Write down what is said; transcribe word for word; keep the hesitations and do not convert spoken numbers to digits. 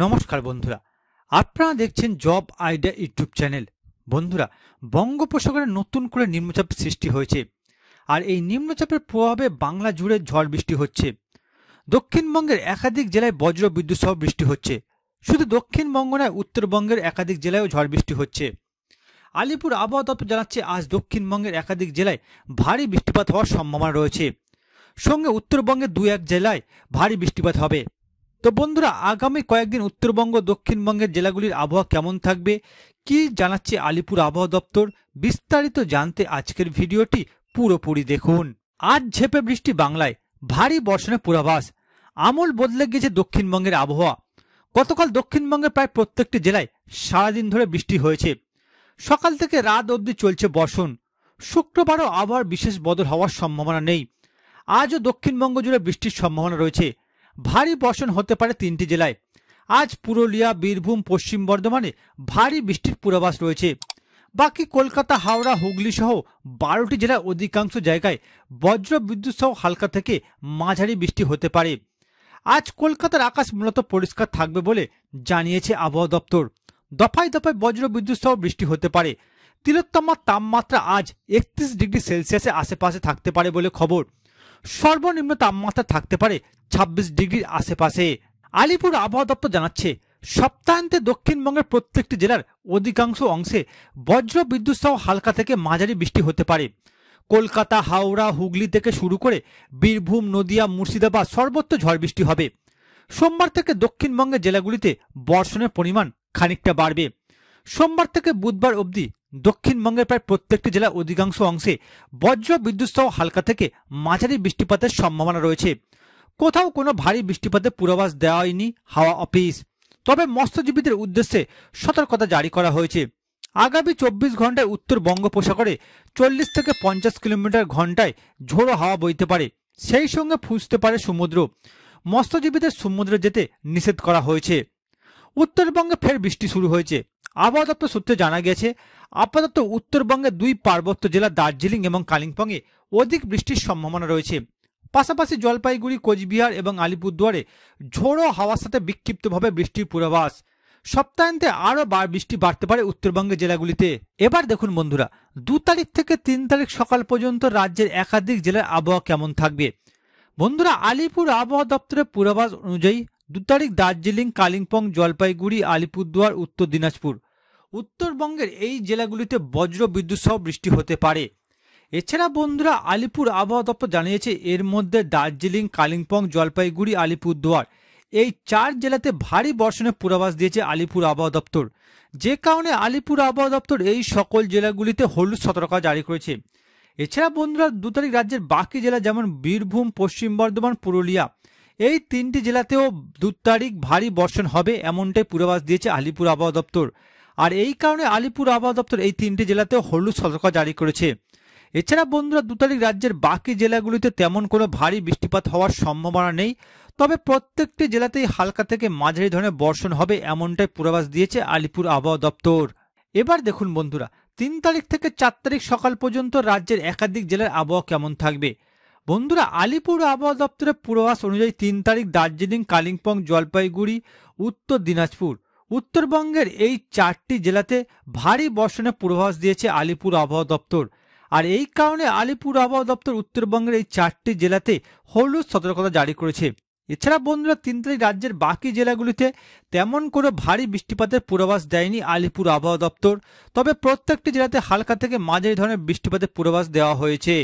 নমস্কার বন্ধুরা, আপনারা দেখছেন জব আইডিয়া ইউটিউব চ্যানেল। বন্ধুরা, বঙ্গোপসাগরে নতুন করে নিম্নচাপ সৃষ্টি হয়েছে, আর এই নিম্নচাপের প্রভাবে বাংলা জুড়ে ঝড় বৃষ্টি হচ্ছে। দক্ষিণবঙ্গের একাধিক জেলায় বজ্র বিদ্যুৎ সহ বৃষ্টি হচ্ছে। শুধু দক্ষিণবঙ্গ নয়, উত্তরবঙ্গের একাধিক জেলায়ও ঝড় বৃষ্টি হচ্ছে। আলিপুর আবহাওয়া দপ্তর জানাচ্ছে, আজ দক্ষিণবঙ্গের একাধিক জেলায় ভারী বৃষ্টিপাত হওয়ার সম্ভাবনা রয়েছে। সঙ্গে উত্তরবঙ্গের দুই এক জেলায় ভারী বৃষ্টিপাত হবে। তো বন্ধুরা, আগামী কয়েকদিন উত্তরবঙ্গ দক্ষিণবঙ্গের জেলাগুলির আবহাওয়া কেমন থাকবে, কি জানাচ্ছে আলিপুর আবহাওয়া দপ্তর, বিস্তারিত জানতে আজকের ভিডিওটি পুরোপুরি দেখুন। আজ ঝেপে বৃষ্টি বাংলায়, ভারী বর্ষণের পূর্বাভাস। আমূল বদলে গেছে দক্ষিণবঙ্গের আবহাওয়া। গতকাল দক্ষিণবঙ্গের প্রায় প্রত্যেকটি জেলায় সারাদিন ধরে বৃষ্টি হয়েছে। সকাল থেকে রাত অবধি চলছে বর্ষণ। শুক্রবারও আবহাওয়ার বিশেষ বদল হওয়ার সম্ভাবনা নেই। আজও দক্ষিণবঙ্গ জুড়ে বৃষ্টির সম্ভাবনা রয়েছে। ভারী বর্ষণ হতে পারে তিনটি জেলায়। আজ পুরুলিয়া, বীরভূম, পশ্চিম বর্ধমানে ভারী বৃষ্টির পূর্বাভাস রয়েছে। বাকি কলকাতা, হাওড়া, হুগলি সহ বারোটি জেলার অধিকাংশ জায়গায় বজ্র বিদ্যুৎ সহ হালকা থেকে মাঝারি বৃষ্টি হতে পারে। আজ কলকাতার আকাশ মূলত পরিষ্কার থাকবে বলে জানিয়েছে আবহাওয়া দপ্তর। দফায় দফায় বজ্র বিদ্যুৎ সহ বৃষ্টি হতে পারে। তিলোত্তমার তাপমাত্রা আজ একত্রিশ ডিগ্রি সেলসিয়াসের আশেপাশে থাকতে পারে বলে খবর। সর্বনিম্ন তাপমাত্রা থাকতে পারে ছাব্বিশ ডিগ্রির আশেপাশে। আলিপুর আবহাওয়া দপ্তর জানাচ্ছে, সপ্তাহান্তে দক্ষিণবঙ্গের প্রত্যেকটি জেলার অধিকাংশ অংশে বজ্র বিদ্যুৎ সহ হালকা থেকে মাঝারি বৃষ্টি হতে পারে। কলকাতা, হাওড়া, হুগলি থেকে শুরু করে বীরভূম, নদিয়া, মুর্শিদাবাদ সর্বত্র ঝড় বৃষ্টি হবে। সোমবার থেকে দক্ষিণবঙ্গের জেলাগুলিতে বর্ষণের পরিমাণ খানিকটা বাড়বে। সোমবার থেকে বুধবার অবধি দক্ষিণবঙ্গের প্রায় প্রত্যেকটি জেলার অধিকাংশ অংশে বজ্র বিদ্যুৎ সহ হালকা থেকে মাঝারি বৃষ্টিপাতের সম্ভাবনা রয়েছে। কোথাও কোনো ভারী বৃষ্টিপাতের পূর্বাভাস দেওয়া হয়নি হাওয়া অফিস। তবে মৎস্যজীবীদের উদ্দেশ্যে সতর্কতা জারি করা হয়েছে। আগামী চব্বিশ ঘন্টায় উত্তর বঙ্গোপসাগরে চল্লিশ থেকে পঞ্চাশ কিলোমিটার ঘন্টায় ঝোড়ো হাওয়া বইতে পারে। সেই সঙ্গে ফুঁসতে পারে সমুদ্র। মৎস্যজীবীদের সমুদ্রে যেতে নিষেধ করা হয়েছে। উত্তরবঙ্গে ফের বৃষ্টি শুরু হয়েছে। আবহাওয়া দপ্তর সূত্রে জানা গেছে, আপাতত উত্তরবঙ্গের দুই পার্বত্য জেলা দার্জিলিং এবং কালিম্পংয়ে অধিক বৃষ্টির সম্ভাবনা রয়েছে। পাশাপাশি জলপাইগুড়ি, কোচবিহার এবং আলিপুরদুয়ারে ঝোড়ো হাওয়ার সাথে বিক্ষিপ্তভাবে বৃষ্টির পূর্বাভাস। সপ্তাহান্তে আরও বার বৃষ্টি বাড়তে পারে উত্তরবঙ্গের জেলাগুলিতে। এবার দেখুন বন্ধুরা, দু তারিখ থেকে তিন তারিখ সকাল পর্যন্ত রাজ্যের একাধিক জেলার আবহাওয়া কেমন থাকবে। বন্ধুরা, আলিপুর আবহাওয়া দপ্তরের পূর্বাভাস অনুযায়ী দু তারিখ দার্জিলিং, কালিম্পং, জলপাইগুড়ি, আলিপুরদুয়ার, উত্তর দিনাজপুর, উত্তরবঙ্গের এই জেলাগুলিতে বজ্র বিদ্যুৎ সহ বৃষ্টি হতে পারে। এছাড়া বন্ধুরা, আলিপুর আবহাওয়া দপ্তর জানিয়েছে, এর মধ্যে দার্জিলিং, কালিম্পং, জলপাইগুড়ি, আলিপুরদুয়ার এই চার জেলাতে ভারী বর্ষণের পূর্বাভাস দিয়েছে আলিপুর আবহাওয়া দপ্তর। যে কারণে আলিপুর আবহাওয়া দপ্তর এই সকল জেলাগুলিতে হলুদ সতর্কতা জারি করেছে। এছাড়া বন্ধুরা, দু তারিখ রাজ্যের বাকি জেলা যেমন বীরভূম, পশ্চিম বর্ধমান, পুরুলিয়া এই তিনটি জেলাতেও দু তারিখ ভারী বর্ষণ হবে, এমনটাই পূর্বাভাস দিয়েছে আলিপুর আবহাওয়া দপ্তর। আর এই কারণে আলিপুর আবহাওয়া দপ্তর এই তিনটি জেলাতেও হলুদ সতর্কতা জারি করেছে। এছাড়া বন্ধুরা, দু তারিখ রাজ্যের বাকি জেলাগুলিতে তেমন কোনো ভারী বৃষ্টিপাত হওয়ার সম্ভাবনা নেই। তবে প্রত্যেকটি জেলাতেই হালকা থেকে মাঝারি ধরনের বর্ষণ হবে, এমনটাই পূর্বাভাস দিয়েছে আলিপুর আবহাওয়া দপ্তর। এবার দেখুন বন্ধুরা, তিন তারিখ থেকে চার তারিখ সকাল পর্যন্ত রাজ্যের একাধিক জেলার আবহাওয়া কেমন থাকবে। বন্ধুরা, আলিপুর আবহাওয়া দপ্তরের পূর্বাভাস অনুযায়ী তিন তারিখ দার্জিলিং, কালিম্পং, জলপাইগুড়ি, উত্তর দিনাজপুর, উত্তরবঙ্গের এই চারটি জেলাতে ভারী বর্ষণের পূর্বাভাস দিয়েছে আলিপুর আবহাওয়া দপ্তর। আর এই কারণে আলিপুর আবহাওয়া দপ্তর উত্তরবঙ্গের এই চারটি জেলাতে হলুদ সতর্কতা জারি করেছে। এছাড়া বন্ধুরা, তিন তারিখ রাজ্যের বাকি জেলাগুলিতে তেমন কোনো ভারী বৃষ্টিপাতের পূর্বাভাস দেয়নি আলিপুর আবহাওয়া দপ্তর। তবে প্রত্যেকটি জেলাতে হালকা থেকে মাঝারি ধরনের বৃষ্টিপাতের পূর্বাভাস দেওয়া হয়েছে।